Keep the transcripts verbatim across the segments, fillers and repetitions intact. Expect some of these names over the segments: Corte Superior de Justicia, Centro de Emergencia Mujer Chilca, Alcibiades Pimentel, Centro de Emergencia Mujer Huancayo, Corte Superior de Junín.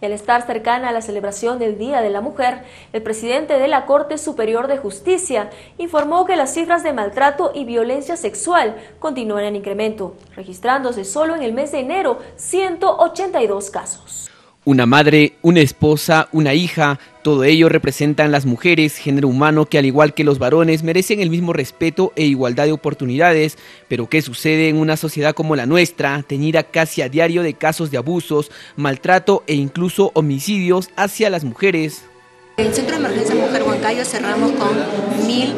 Y al estar cercana a la celebración del Día de la Mujer, el presidente de la Corte Superior de Justicia informó que las cifras de maltrato y violencia sexual continúan en incremento, registrándose solo en el mes de enero ciento ochenta y dos casos. Una madre, una esposa, una hija, todo ello representan las mujeres, género humano que al igual que los varones merecen el mismo respeto e igualdad de oportunidades, pero ¿qué sucede en una sociedad como la nuestra, teñida casi a diario de casos de abusos, maltrato e incluso homicidios hacia las mujeres? En el Centro de Emergencia Mujer Huancayo cerramos con mil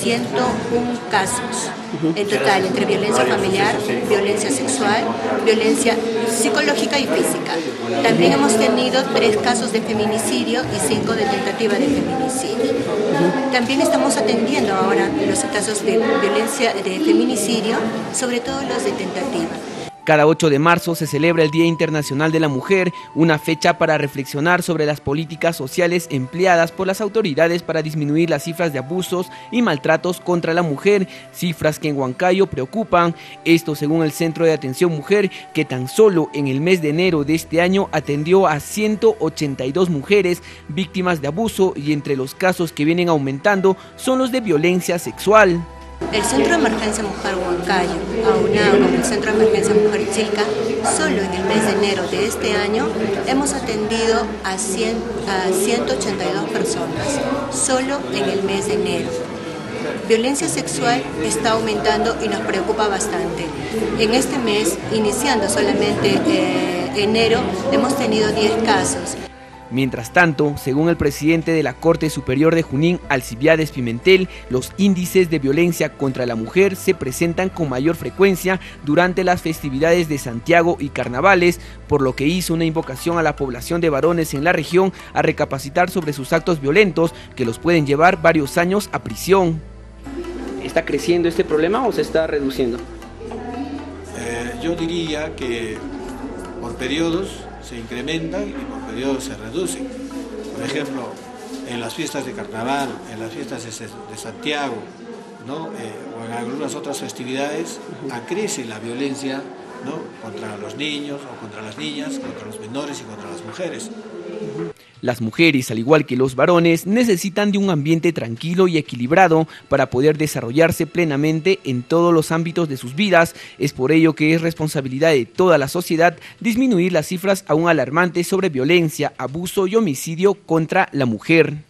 ciento uno casos en total, entre violencia familiar, violencia sexual, violencia psicológica y física. También hemos tenido tres casos de feminicidio y cinco de tentativa de feminicidio. También estamos atendiendo ahora los casos de violencia de feminicidio, sobre todo los de tentativa. Cada ocho de marzo se celebra el Día Internacional de la Mujer, una fecha para reflexionar sobre las políticas sociales empleadas por las autoridades para disminuir las cifras de abusos y maltratos contra la mujer, cifras que en Huancayo preocupan. Esto según el Centro de Atención Mujer, que tan solo en el mes de enero de este año atendió a ciento ochenta y dos mujeres víctimas de abuso, y entre los casos que vienen aumentando son los de violencia sexual. El Centro de Emergencia Mujer Huancayo, aunado con el Centro de Emergencia Mujer Chilca, solo en el mes de enero de este año hemos atendido a, cien, a ciento ochenta y dos personas, solo en el mes de enero. Violencia sexual está aumentando y nos preocupa bastante. En este mes, iniciando solamente eh, enero, hemos tenido diez casos. Mientras tanto, según el presidente de la Corte Superior de Junín, Alcibiades Pimentel, los índices de violencia contra la mujer se presentan con mayor frecuencia durante las festividades de Santiago y carnavales, por lo que hizo una invocación a la población de varones en la región a recapacitar sobre sus actos violentos que los pueden llevar varios años a prisión. ¿Está creciendo este problema o se está reduciendo? Eh, yo diría que por periodos se incrementan y por periodos se reducen. Por ejemplo, en las fiestas de carnaval, en las fiestas de Santiago, ¿no? eh, o en algunas otras festividades, acrece la violencia, ¿no? contra los niños o contra las niñas, contra los menores y contra las mujeres. Las mujeres, al igual que los varones, necesitan de un ambiente tranquilo y equilibrado para poder desarrollarse plenamente en todos los ámbitos de sus vidas. Es por ello que es responsabilidad de toda la sociedad disminuir las cifras aún alarmantes sobre violencia, abuso y homicidio contra la mujer.